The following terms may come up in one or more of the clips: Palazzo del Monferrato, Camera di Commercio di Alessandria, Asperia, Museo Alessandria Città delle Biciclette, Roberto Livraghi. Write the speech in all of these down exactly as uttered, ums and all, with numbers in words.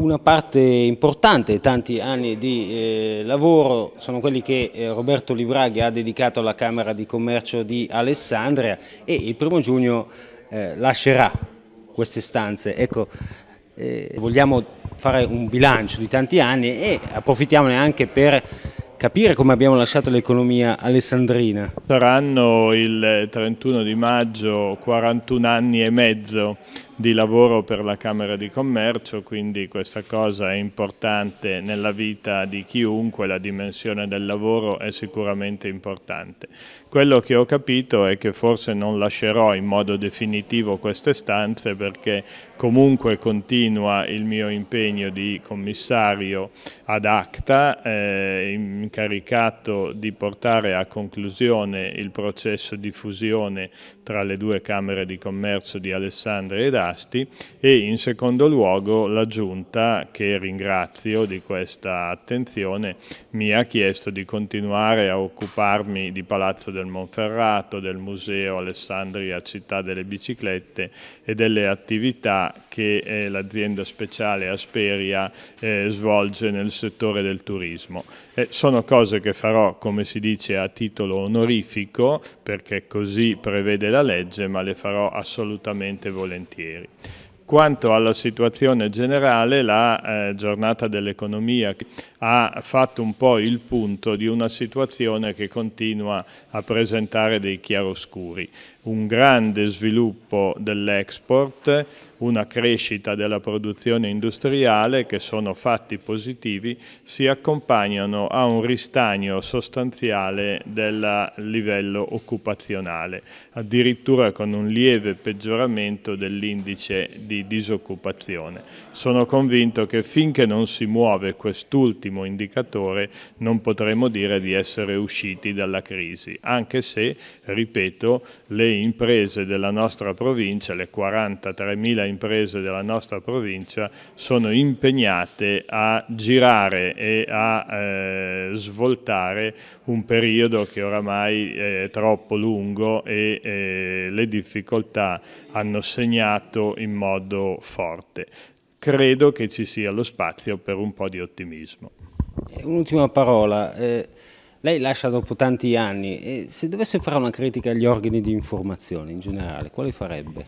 Una parte importante, tanti anni di eh, lavoro, sono quelli che eh, Roberto Livraghi ha dedicato alla Camera di Commercio di Alessandria, e il primo giugno eh, lascerà queste stanze. Ecco, eh, vogliamo fare un bilancio di tanti anni e approfittiamone anche per capire come abbiamo lasciato l'economia alessandrina. Saranno il trentuno di maggio quarantuno anni e mezzo di lavoro per la Camera di Commercio, quindi questa cosa è importante nella vita di chiunque, la dimensione del lavoro è sicuramente importante. Quello che ho capito è che forse non lascerò in modo definitivo queste stanze, perché comunque continua il mio impegno di commissario ad acta, eh, incaricato di portare a conclusione il processo di fusione tra le due Camere di Commercio di Alessandria ed Acta, e in secondo luogo la Giunta, che ringrazio di questa attenzione, mi ha chiesto di continuare a occuparmi di Palazzo del Monferrato, del Museo Alessandria Città delle Biciclette e delle attività che l'azienda speciale Asperia eh, svolge nel settore del turismo. E sono cose che farò, come si dice, a titolo onorifico, perché così prevede la legge, ma le farò assolutamente volentieri. Quanto alla situazione generale, la eh, giornata dell'economia ha fatto un po' il punto di una situazione che continua a presentare dei chiaroscuri. Un grande sviluppo dell'export, una crescita della produzione industriale, che sono fatti positivi, si accompagnano a un ristagno sostanziale del livello occupazionale, addirittura con un lieve peggioramento dell'indice di disoccupazione. Sono convinto che finché non si muove quest'ultimo indicatore non potremo dire di essere usciti dalla crisi, anche se, ripeto, le imprese della nostra provincia, le quarantatremila imprese della nostra provincia, sono impegnate a girare e a eh, svoltare un periodo che oramai è troppo lungo e eh, le difficoltà hanno segnato in modo forte. Credo che ci sia lo spazio per un po' di ottimismo. Un'ultima parola. Eh... Lei lascia dopo tanti anni, e se dovesse fare una critica agli organi di informazione in generale, quale farebbe?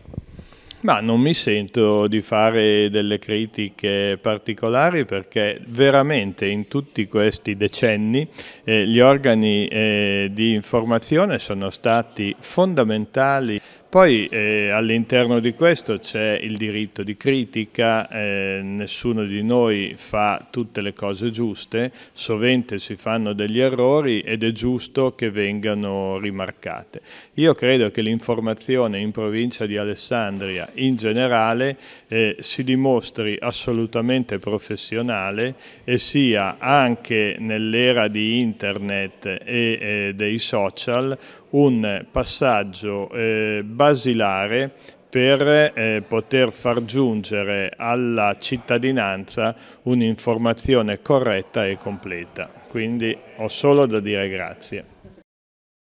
Ma non mi sento di fare delle critiche particolari, perché veramente in tutti questi decenni eh, gli organi eh, di informazione sono stati fondamentali. Poi eh, all'interno di questo c'è il diritto di critica, eh, nessuno di noi fa tutte le cose giuste, sovente si fanno degli errori ed è giusto che vengano rimarcate. Io credo che l'informazione in provincia di Alessandria in generale eh, si dimostri assolutamente professionale e sia, anche nell'era di internet e eh, dei social, un passaggio eh, basilare per eh, poter far giungere alla cittadinanza un'informazione corretta e completa. Quindi ho solo da dire grazie.